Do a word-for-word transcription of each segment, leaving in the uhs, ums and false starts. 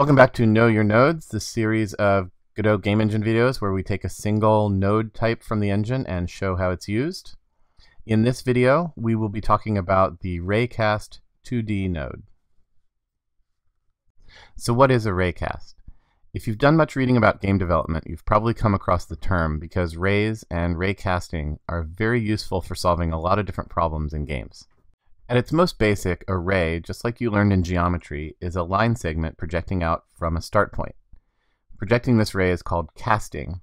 Welcome back to Know Your Nodes, the series of Godot game engine videos where we take a single node type from the engine and show how it's used. In this video, we will be talking about the RayCast two D node. So what is a RayCast? If you've done much reading about game development, you've probably come across the term because rays and raycasting are very useful for solving a lot of different problems in games. At its most basic, a ray, just like you learned in geometry, is a line segment projecting out from a start point. Projecting this ray is called casting,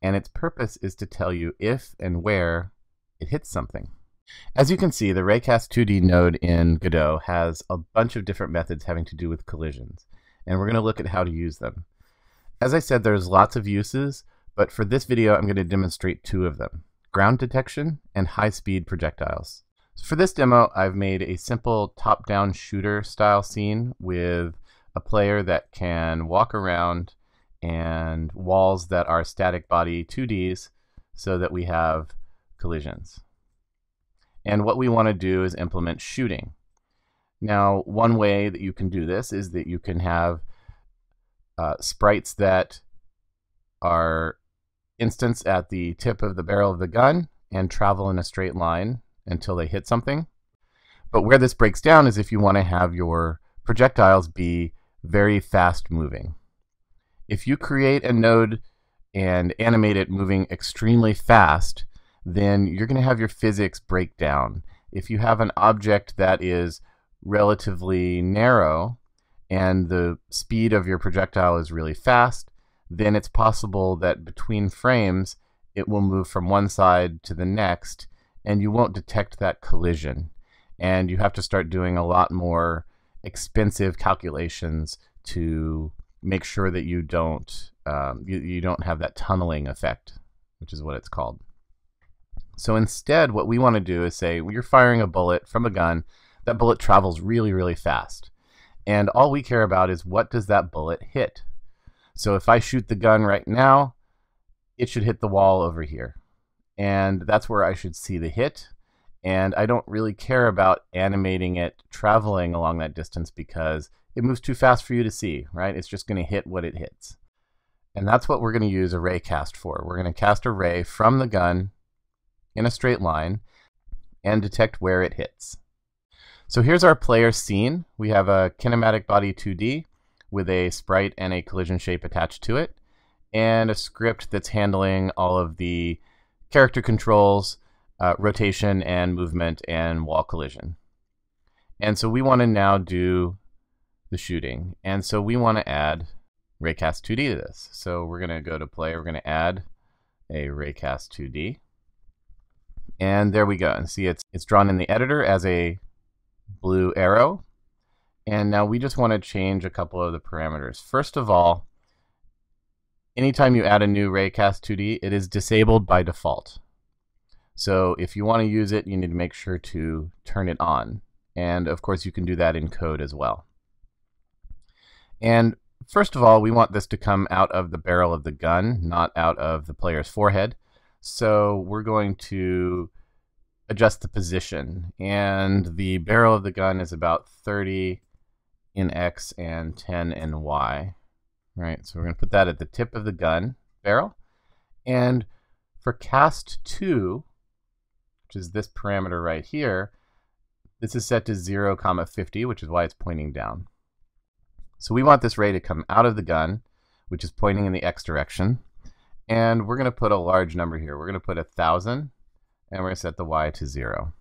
and its purpose is to tell you if and where it hits something. As you can see, the RayCast two D node in Godot has a bunch of different methods having to do with collisions, and we're going to look at how to use them. As I said, there's lots of uses, but for this video I'm going to demonstrate two of them: ground detection and high-speed projectiles. For this demo, I've made a simple top-down shooter style scene with a player that can walk around and walls that are static body two Ds so that we have collisions. And what we want to do is implement shooting. Now, one way that you can do this is that you can have uh, sprites that are instanced at the tip of the barrel of the gun and travel in a straight line until they hit something. But where this breaks down is if you want to have your projectiles be very fast moving. If you create a node and animate it moving extremely fast, then you're going to have your physics break down. If you have an object that is relatively narrow and the speed of your projectile is really fast, then it's possible that between frames it will move from one side to the next, and you won't detect that collision, and you have to start doing a lot more expensive calculations to make sure that you don't um, you, you don't have that tunneling effect, which is what it's called. So instead, what we want to do is say you're firing a bullet from a gun. That bullet travels really, really fast, and all we care about is what does that bullet hit. So if I shoot the gun right now, it should hit the wall over here, and that's where I should see the hit. And I don't really care about animating it traveling along that distance because it moves too fast for you to see, right? It's just going to hit what it hits. And that's what we're going to use a ray cast for. We're going to cast a ray from the gun in a straight line and detect where it hits. So here's our player scene. We have a kinematic body two D with a sprite and a collision shape attached to it, and a script that's handling all of the character controls, uh, rotation and movement and wall collision. And so we want to now do the shooting. And so we want to add RayCast two D to this. So we're going to go to play. We're going to add a RayCast two D. And there we go. And see, it's, it's drawn in the editor as a blue arrow. And now we just want to change a couple of the parameters. First of all, anytime you add a new RayCast two D, it is disabled by default. So if you want to use it, you need to make sure to turn it on. And of course, you can do that in code as well. And first of all, we want this to come out of the barrel of the gun, not out of the player's forehead. So we're going to adjust the position. And the barrel of the gun is about thirty in X and ten in Y. Right, so we're going to put that at the tip of the gun barrel. And for cast two, which is this parameter right here, this is set to zero comma fifty, which is why it's pointing down. So we want this ray to come out of the gun, which is pointing in the X direction. And we're going to put a large number here. We're going to put one thousand, and we're going to set the Y to zero.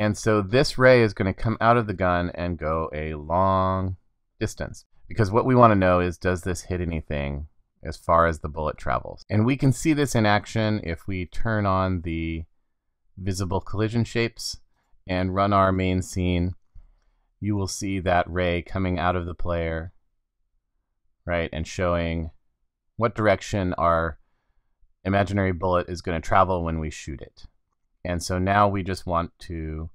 And so this ray is going to come out of the gun and go a long distance, because what we want to know is, does this hit anything as far as the bullet travels? And we can see this in action if we turn on the visible collision shapes and run our main scene. You will see that ray coming out of the player, right, and showing what direction our imaginary bullet is going to travel when we shoot it. And so now we just want to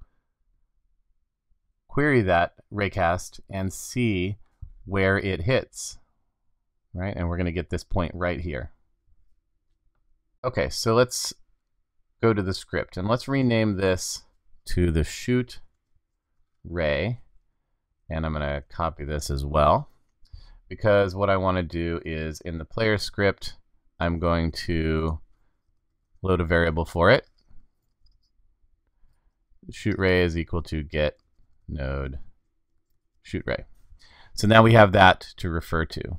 query that raycast and see where it hits, right? And we're going to get this point right here. Okay, so let's go to the script and let's rename this to the shoot ray. And I'm going to copy this as well. because what I want to do is in the player script, I'm going to load a variable for it. Shoot ray is equal to get node shoot ray. So now we have that to refer to.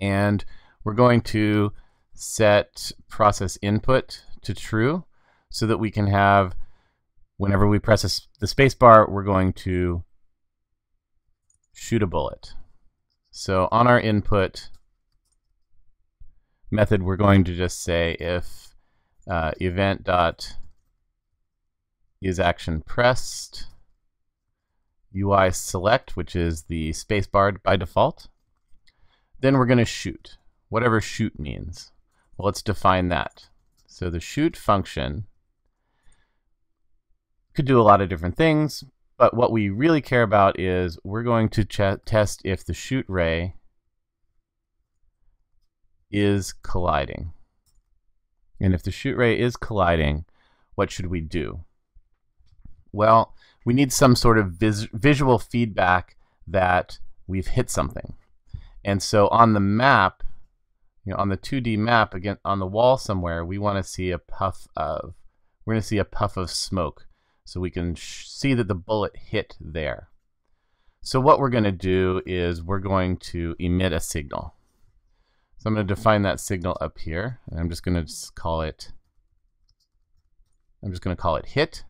And we're going to set process input to true so that we can have, whenever we press a, the space bar, we're going to shoot a bullet. So on our input method, we're going to just say if uh, event dot is action pressed, U I select, which is the space bar by default, then we're going to shoot, whatever shoot means. Well, let's define that. So the shoot function could do a lot of different things, but what we really care about is we're going to test if the shoot ray is colliding. And if the shoot ray is colliding, what should we do? Well, we need some sort of vis visual feedback that we've hit something. And so on the map, you know, on the two D map, again, on the wall somewhere, we want to see a puff of, we're going to see a puff of smoke. So we can sh see that the bullet hit there. So what we're going to do is we're going to emit a signal. So I'm going to define that signal up here, and I'm just going to call it, I'm just going to call it hit.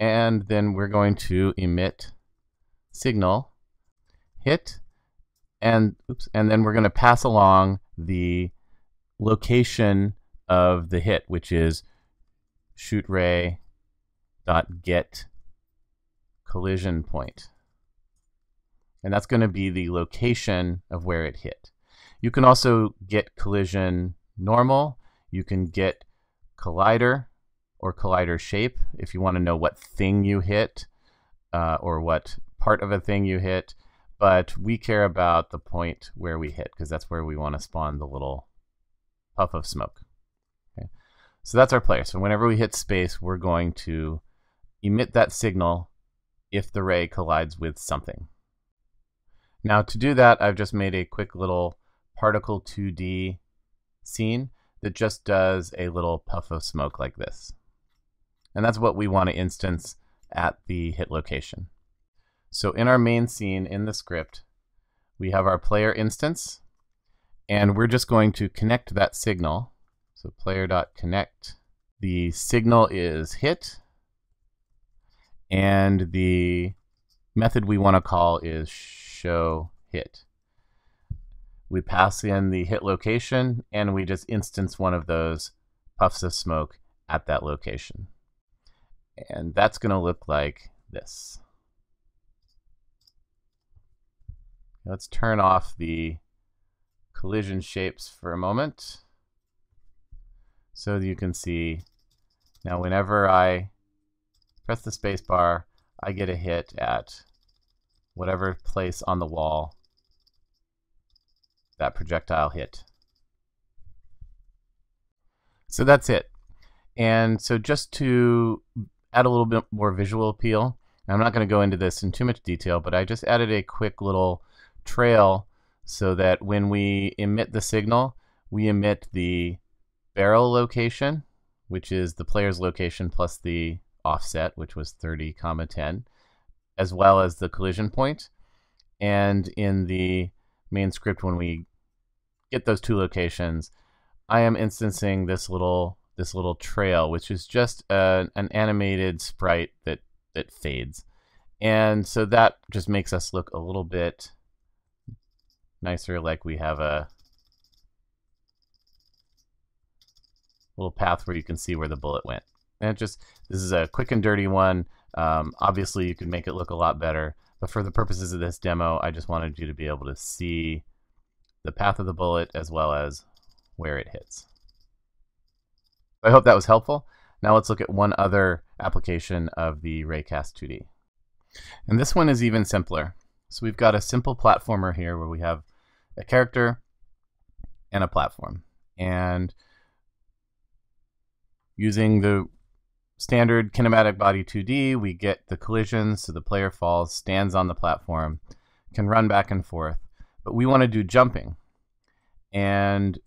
And then we're going to emit signal hit, and oops, and then we're going to pass along the location of the hit, which is shoot ray dot get collision point, and that's going to be the location of where it hit. You can also get collision normal. You can get collider or collider shape if you want to know what thing you hit uh, or what part of a thing you hit, but we care about the point where we hit because that's where we want to spawn the little puff of smoke. Okay. So that's our player. So whenever we hit space, we're going to emit that signal if the ray collides with something. Now to do that, I've just made a quick little particle two D scene that just does a little puff of smoke like this. And that's what we want to instance at the hit location. So in our main scene in the script, we have our player instance, and we're just going to connect that signal. So player.connect. The signal is hit, and the method we want to call is show hit. We pass in the hit location, and we just instance one of those puffs of smoke at that location. And that's going to look like this. Let's turn off the collision shapes for a moment so you can see now whenever I press the space bar, I get a hit at whatever place on the wall that projectile hit. So that's it. And so just to add a little bit more visual appeal, and I'm not going to go into this in too much detail, but I just added a quick little trail so that when we emit the signal, we emit the barrel location, which is the player's location plus the offset, which was thirty comma ten, as well as the collision point. And in the main script, when we get those two locations, I am instancing this little this little trail, which is just a, an animated sprite that that fades. And so that just makes us look a little bit nicer, like we have a little path where you can see where the bullet went. And it just, this is a quick and dirty one. Um, obviously you could make it look a lot better, but for the purposes of this demo, I just wanted you to be able to see the path of the bullet as well as where it hits. I hope that was helpful. Now let's look at one other application of the RayCast two D. And this one is even simpler. So we've got a simple platformer here where we have a character and a platform. And using the standard kinematic body two D, we get the collisions, so the player falls, stands on the platform, can run back and forth. but we want to do jumping. And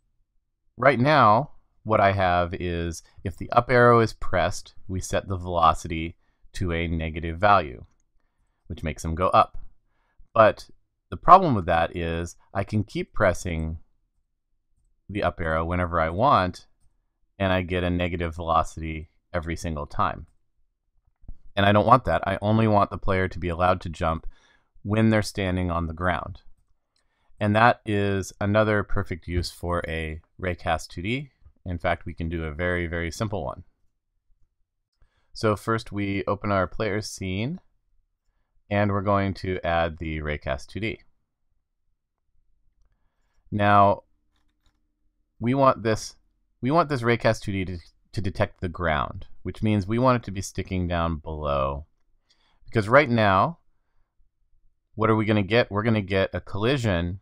right now, what I have is if the up arrow is pressed, we set the velocity to a negative value, which makes them go up. But the problem with that is I can keep pressing the up arrow whenever I want, and I get a negative velocity every single time. And I don't want that. I only want the player to be allowed to jump when they're standing on the ground. And that is another perfect use for a RayCast two D. In fact, we can do a very, very simple one. So first we open our player scene, and we're going to add the RayCast two D. Now, we want this we want this RayCast two D to, to detect the ground, which means we want it to be sticking down below. Because right now, what are we going to get? We're going to get a collision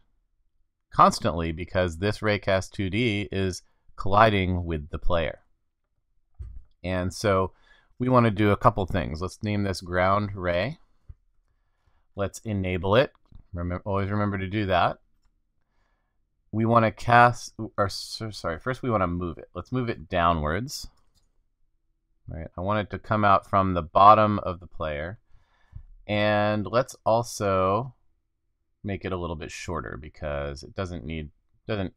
constantly because this RayCast two D is colliding with the player. And so we want to do a couple things. Let's name this ground ray. Let's enable it. Remember, always remember to do that. We want to cast, or sorry, first we want to move it. Let's move it downwards. All right, I want it to come out from the bottom of the player. And let's also make it a little bit shorter because it doesn't need, doesn't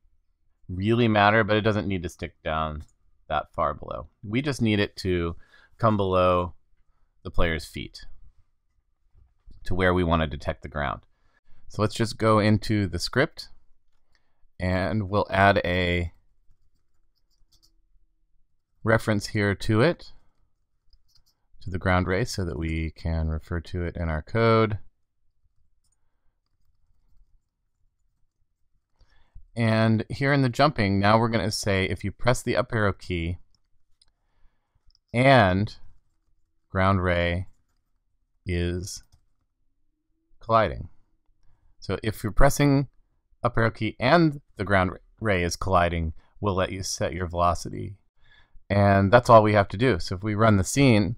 really matter, but it doesn't need to stick down that far below. We just need it to come below the player's feet to where we want to detect the ground. So let's just go into the script. And we'll add a reference here to it, to the ground ray, so that we can refer to it in our code. And here in the jumping, now we're going to say if you press the up arrow key and ground ray is colliding. So if you're pressing up arrow key and the ground ray is colliding, we'll let you set your velocity. And that's all we have to do. So if we run the scene,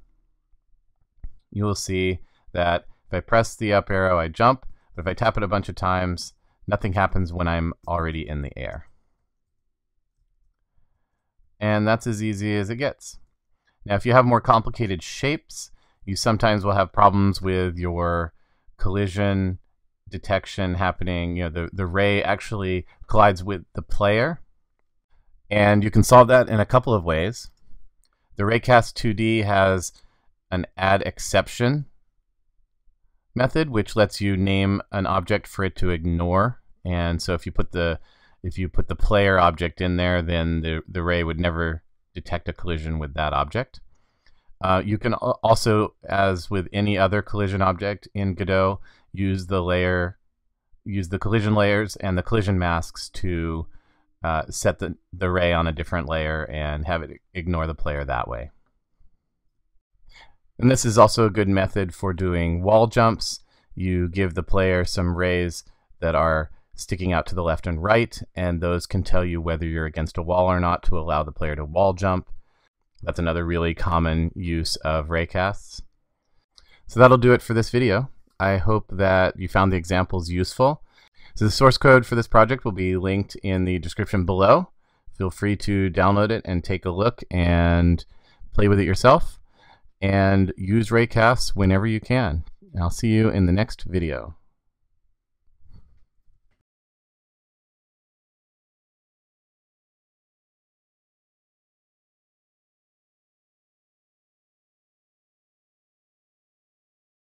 you will see that if I press the up arrow, I jump. But if I tap it a bunch of times, nothing happens when I'm already in the air. And that's as easy as it gets. Now, if you have more complicated shapes, you sometimes will have problems with your collision detection happening. You know, the, the ray actually collides with the player. And you can solve that in a couple of ways. The RayCast two D has an add exception method, which lets you name an object for it to ignore. And so if you put the if you put the player object in there, then the, the ray would never detect a collision with that object. Uh, you can also, as with any other collision object in Godot, use the layer, use the collision layers and the collision masks to uh, set the, the ray on a different layer and have it ignore the player that way. And this is also a good method for doing wall jumps. You give the player some rays that are sticking out to the left and right, and those can tell you whether you're against a wall or not to allow the player to wall jump. That's another really common use of raycasts. So that'll do it for this video. I hope that you found the examples useful. So the source code for this project will be linked in the description below. Feel free to download it and take a look and play with it yourself. And use raycasts whenever you can. I'll see you in the next video.